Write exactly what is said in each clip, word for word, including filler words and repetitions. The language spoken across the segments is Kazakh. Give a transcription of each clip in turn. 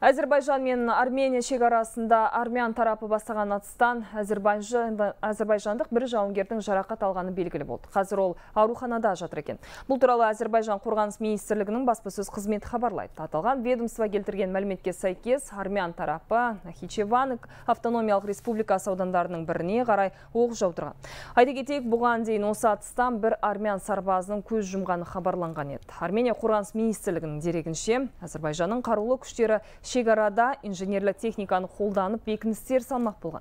Әзербайжан мен Армения шекарасында армян тарапы бастаған атыстан әзербайжандық бір жауынгердің жарақат алғаны белгілі болды. Қазір ол ауруханада жатыр екен. Бұл туралы Әзербайжан қорғаныс министрлігінің баспасөз қызметі хабарлайды. Аталған ведомство келтірген мәліметке сәйкес, армян тарапы Нахичеван автономиялық республикасы аудандарының біріне қарай оқ жаудырған. Айта кетейік, бұған дейін осы атыстан бір армян сарбазының көз жұмғаны хабарланған еді. Армения қорғаныс министрлігінің дерегінше, Әзербайжанның қарулы күштері шекарада инженерлік техниканы қолданып, бекіністер салмақ болған.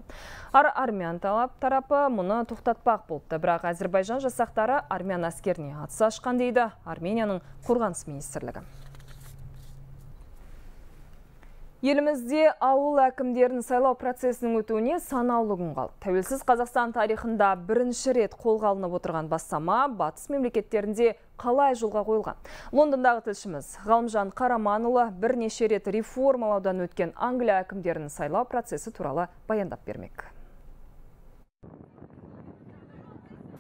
Ар армян тарапы мұны тоқтатпақ болды. Бірақ Әзербайжан жасақтары армян әскеріне атыс ашқан дейді Арменияның қорғаныс министрлігі. Елімізде ауыл әкімдерін сайлау процесінің өтуіне санаулы күн қалды. Тәуелсіз Қазақстан тарихында бірінші рет қолға алынып отырған бастама батыс мемлекеттерінде қалай жолға қойылған. Лондондағы тілшіміз Ғалымжан Қараманұлы бірнеше рет реформалаудан өткен Англия әкімдерін сайлау процесі туралы баяндап бермек.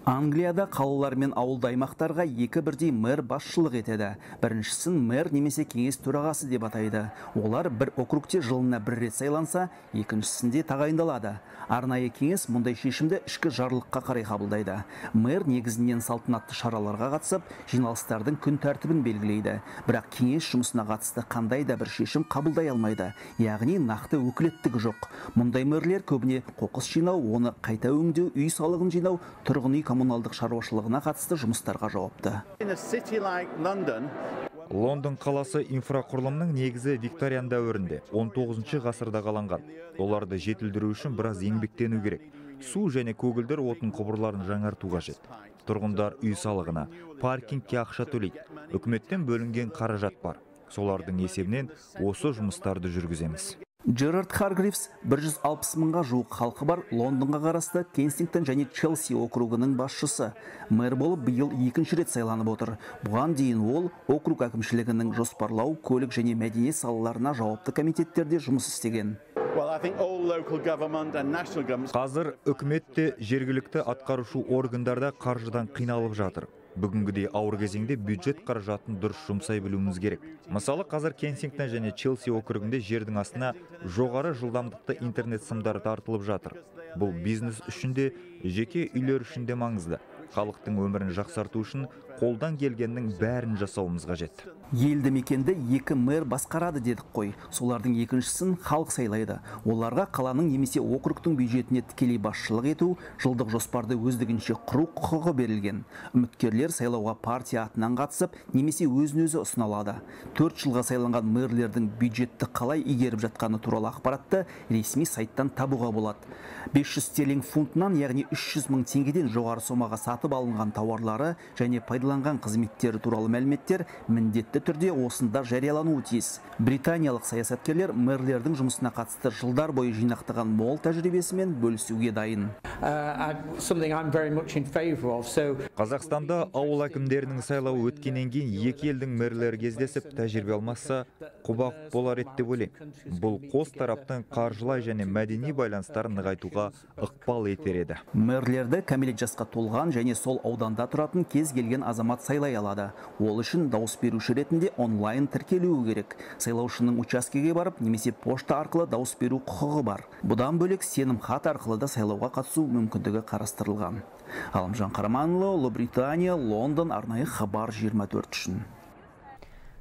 Англияда қалалар мен ауылды аймақтарға екі бірдей мэр басшылық етеді. Біріншісін мэр немесе кеңес төрағасы деп атайды. Олар бір округте жылына бір рет сайланса, екіншісінде тағайындалады. Арнайы кеңес мұндай шешімді ішкі жарлыққа қарай қабылдайды. Мэр негізінен салтанатты шараларға қатысып, жиналыстардың күн тәртібін белгілейді. Бірақ кеңес жұмысына қатысты қандай да бір шешім қабылдай алмайды. Яғни нақты өкілеттігі жоқ. Мұндай мэрлер көбіне қоқыс жинау, оны қайта өңдеу, үй салығын жинау, тұрғын үй коммуналдық шаруашылығына қатысты жұмыстарға жауапты. Лондон қаласы инфрақұрылымның негізі викториан дәуірінде он тоғызыншы ғасырда қаланған. Оларды жетілдіру үшін біраз еңбектену керек. Су және көгілдір отын құбырларын жаңарту қажет. Тұрғындар үй салығына, паркингке ақша төлейді. Үкіметтен бөлінген қаражат бар. Солардың есебінен осы жұмыстарды жүргіземіз. Джерард Харгривс бір жүз алпыс мыңға жуық халқы бар Лондонға қарасты Кенсингтон және Челси округының басшысы. Мэр болып биыл екінші рет сайланып отыр. Бұған дейін ол округ әкімшілігінің жоспарлау, көлік және мәдениет салаларына жауапты комитеттерде жұмыс істеген. Қазір үкіметте жергілікті атқарушы органдарда қаржыдан қиналып жатыр. Бүгінгідей ауыр кезеңде бюджет қаражатын дұрыс жұмсай білуіміз керек. Мысалы, қазір Кенсингтон және Челси округінде жердің астына жоғары жылдамдықты интернет сымдары тартылып жатыр. Бұл бизнес үшін де, жеке үйлер үшін де маңызды. Халықтың өмірін жақсарту үшін қолдан келгеннің бәрін жасауымыз қажет. Елді мекенді екі мэр басқарады дедік қой. Солардың екіншісін халық сайлайды. Оларға қаланың немесе округтың бюджетіне тікелей басшылық ету, жылдық жоспарды өздігінше құру құқығы берілген. Үміткерлер сайлауға партия атынан қатысып, немесе өзін-өзі ұсына алады. Төрт жылға сайланған мэрлердің бюджетті қалай игеріп жатқаны туралы ақпаратты ресми сайттан табуға болады. бес жүз стерлинг фунтынан, яғни үш жүз мың теңгеден жоғары сомаға сатып алынған тауарлары және пайдаланған қызметтері туралы мәліметтер міндетті түрде осында жариялануы тиіс. Британиялық саясаткерлер мэрлердің жұмысына қатысты жылдар бойы жинақтаған мол тәжірибесімен бөлісуге дайын. Қазақстанда ауыл әкімдерінің сайлауы өткеннен кейін екі елдің мэрлері кездесіп тәжірибе алмасса, құбақ болар еді деп ойлаймын. Бұл қос тараптың қаржылай және мәдени байланыстарын нығайтуға ықпал етер еді. Мэрлерді кәмелет жасқа толған және сол ауданда тұратын кез келген азамат сайлай алады. Ол үшін дауыс беруші ретінде онлайн тіркелуі керек. Сайлаушының учаскеге барып немесе пошта арқылы дауыс беру құқығы бар. Бұдан бөлек сенім хат арқылы да сайлауға қатысу мүмкіндігі қарастырылған. Ғалымжан Қараманұлы, Ұлыбритания, Лондон, арнайы хабар жиырма төрт үшін.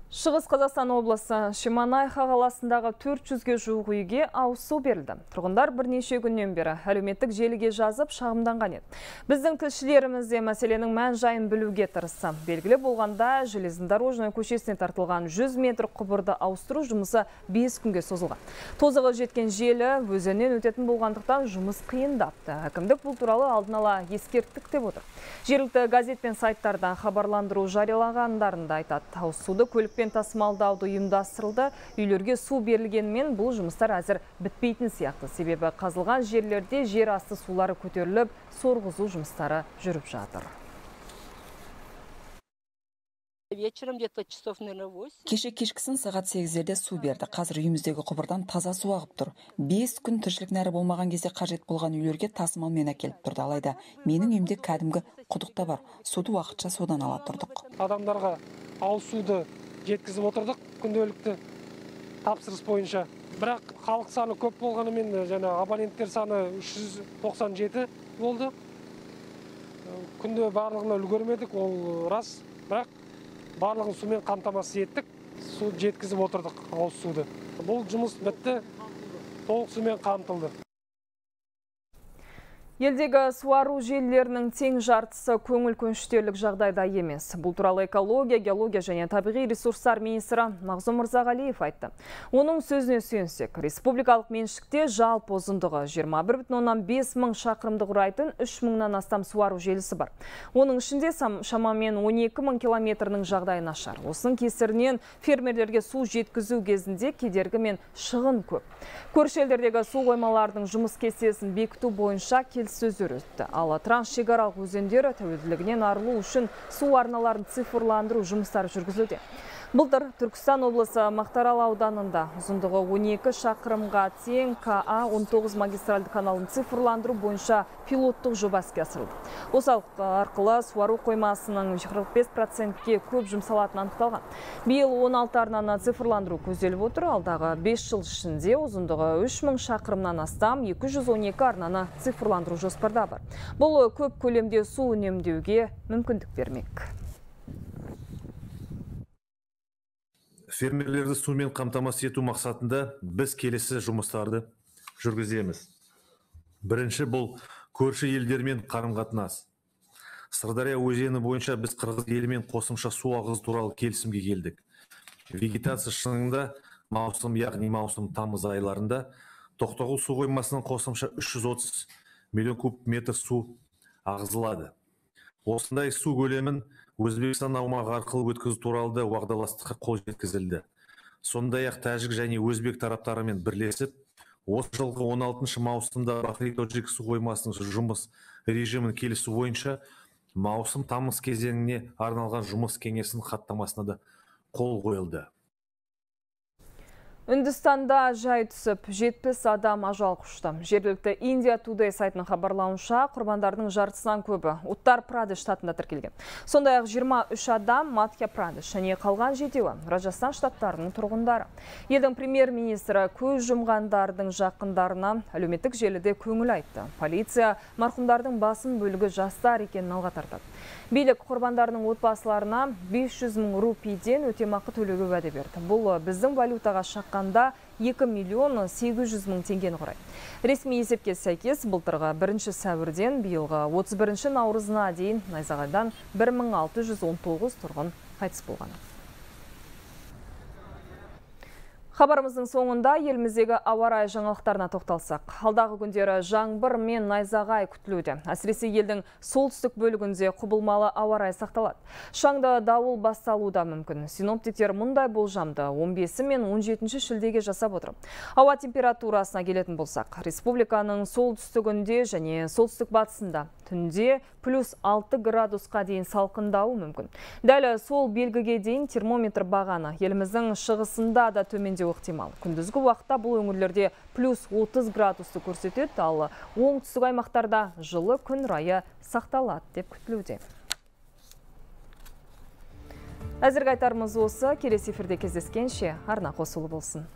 Шығыс Қазақстан облысы Шемонайха қаласындағы төрт жүзге жуық үйге ауызсу берілді. Тұрғындар бірнеше күннен бері әлеуметтік желіге жазып шағымданған еді. Біздің тілшілеріміз де мәселенің мән-жайын білуге тырысты. Белгілі болғанда, железнодорожная көшесіне тартылған жүз метр құбырды ауыстыру жұмысы бес күнге созылған. Тозығы жеткен желі өзеннен өтетін болғандықтан жұмыс қиындапты. Әкімдік бұл туралы алдын ала ескерттік деп отыр. Жергілікті газет пен сайттардан хабарландыру жарияланғандарында айтады, ауызсуды көлікпен тасымалдауды ұйымдастырылды. Үйлерге су берілгенмен бұл жұмыстар әзір бітпейтін сияқты. Себебі қазылған жерлерде жер асты сулары көтеріліп, сорғызу жұмыстары жүріп жатыр. Кеше кешкісін сағат сегіздерде су берді. Қазір үйіміздегі құбырдан таза су ағып тұр. бес күн тіршілік нәрі болмаған кезде қажет болған үйлерге тасымалмен әкеліп тұрды. Алайда менің үйімде кәдімгі құдықта бар. Суды уақытша содан ала тұрдық. Адамдарға ауыз суды жеткізіп отырдық, күнделікті тапсырыс бойынша. Бірақ халық саны көп болғанымен және абоненттер саны үш жүз тоқсан жеті болды. Күнде барлығына үлгермедік, ол рас. Бірақ барлығын сумен қамтамасыз еттік, су жеткізіп отырдық ауыз суды. Бұл жұмыс бітті, толық сумен қамтылды. Елдегі суару желілерінің тең жартысы көңіл көншітерлік жағдайда емес. Бұл туралы экология, геология және табиғи ресурстар министрі Мағзұм Мырзағалиев айтты. Оның сөзіне сүйенсек, республикалық меншікте жалпы ұзындығы жиырма бір бүтін оннан бес мың шақырымды құрайтын үш мыңнан астам суару желісі бар. Оның ішінде шамамен он екі мың километрінің жағдайы нашар. Осының кесірінен фермерлерге су жеткізу кезінде кедергі мен шығын көп. Көрші елдердегі су қоймалардың жұмыс кестесін бекіту бойынша сөздер өтті. Ал трансшекаралық өзендері тәуелділігінен арылу үшін су арналарын цифрландыру жұмыстары жүргізілді. Былтыр Түркістан облысы Мақтарал ауданында ұзындығы он екі шақырымға тең ка а он тоғыз магистральды каналын цифрландыру бойынша пилоттық жоба іске асырылды. Осы арқылы суару қоймасының қырық бес процентке көп жұмсалатыны анықталған. Биыл он алты арнаны цифрландыру көзделіп отыр. Алдағы бес жыл ішінде ұзындығы үш мың шақырымнан астам екі жүз он екі арнаны цифрландыру жоспарда бар. Бұл көп көлемде су үнемдеуге мүмкіндік бермек. Фермерлерді сумен қамтамасыз ету мақсатында біз келесі жұмыстарды жүргіземіз. Бірінші, бұл көрші елдермен қарым-қатынас. Сырдария өзені бойынша біз қырғыз елімен қосымша су ағызу туралы келісімге келдік. Вегетация шыңында маусым, яғни маусым тамыз айларында Тоқтағұл су қоймасынан қосымша үш жүз отыз миллион куб метр су ағызылады. Осындай су көлемін Өзбекстан аумағы арқылы өткізу туралы уағдаластыққа қол жеткізілді. Сондай-ақ тәжік және өзбек тараптарымен бірлесіп, осы жылғы он алтыншы маусымда бахри-тоджек су қоймасының жұмыс режимін келісу бойынша маусым тамыз кезеңіне арналған жұмыс кеңесінің хаттамасына да қол қойылды. Үндістанда жай түсіп, жетпіс адам ажал құшты. Жергілікті Индия Тудэй сайтының хабарлауынша, құрбандардың жартысынан көбі Уттар-Прадеш штатында тіркелген. Сондай-ақ жиырма үш адам Мадхья-Прадеш және қалған жетеуі Раджастан штаттарының тұрғындары. Елдің премьер-министрі көз жұмғандардың жақындарына әлеуметтік желіде көңіл айтты. Полиция марқұмдардың басым бөлігі жастар екенін алға тартады. Билік құрбандардың отбасыларына бес жүз мың рупийден өтемақы төлеуге уәде берді. Бұл біздің валютаға шаққан екі миллион сегіз жүз мың теңгені құрайды. Ресми есепке сәйкес былтырғы бірінші сәуірден биылғы отыз бірінші наурызына дейін найзағайдан бір мың алты жүз он тоғыз тұрғын қайтыс болған. Хабарымыздың соңында еліміздегі ауа-райы жаңалықтарына тоқталсақ. Алдағы күндері жаңбыр мен найзағай күтілуде. Әсіресе елдің солтүстік бөлігінде құбылмалы ауа-райы сақталады. Шаңды дауыл басталуы да мүмкін. Синоптиктер мұндай болжамды он бесі мен он жетінші шілдеге жасап отыр. Ауа температурасына келетін болсақ, республиканың солтүстігінде және солтүстік батысында түнде плюс алты градусқа дейін салқындауы мүмкін. Дәл сол белгіге дейін термометр бағаны еліміздің шығысында да төменде ықтимал. Күндізгі уақытта бұл өңірлерде плюс отыз градусты көрсетеді, ал оңтүстік аймақтарда жылы күн райы сақталады деп күтілуде. Әзірге айтарымыз осы, келесі эфирде кездескенше арна қосулы болсын.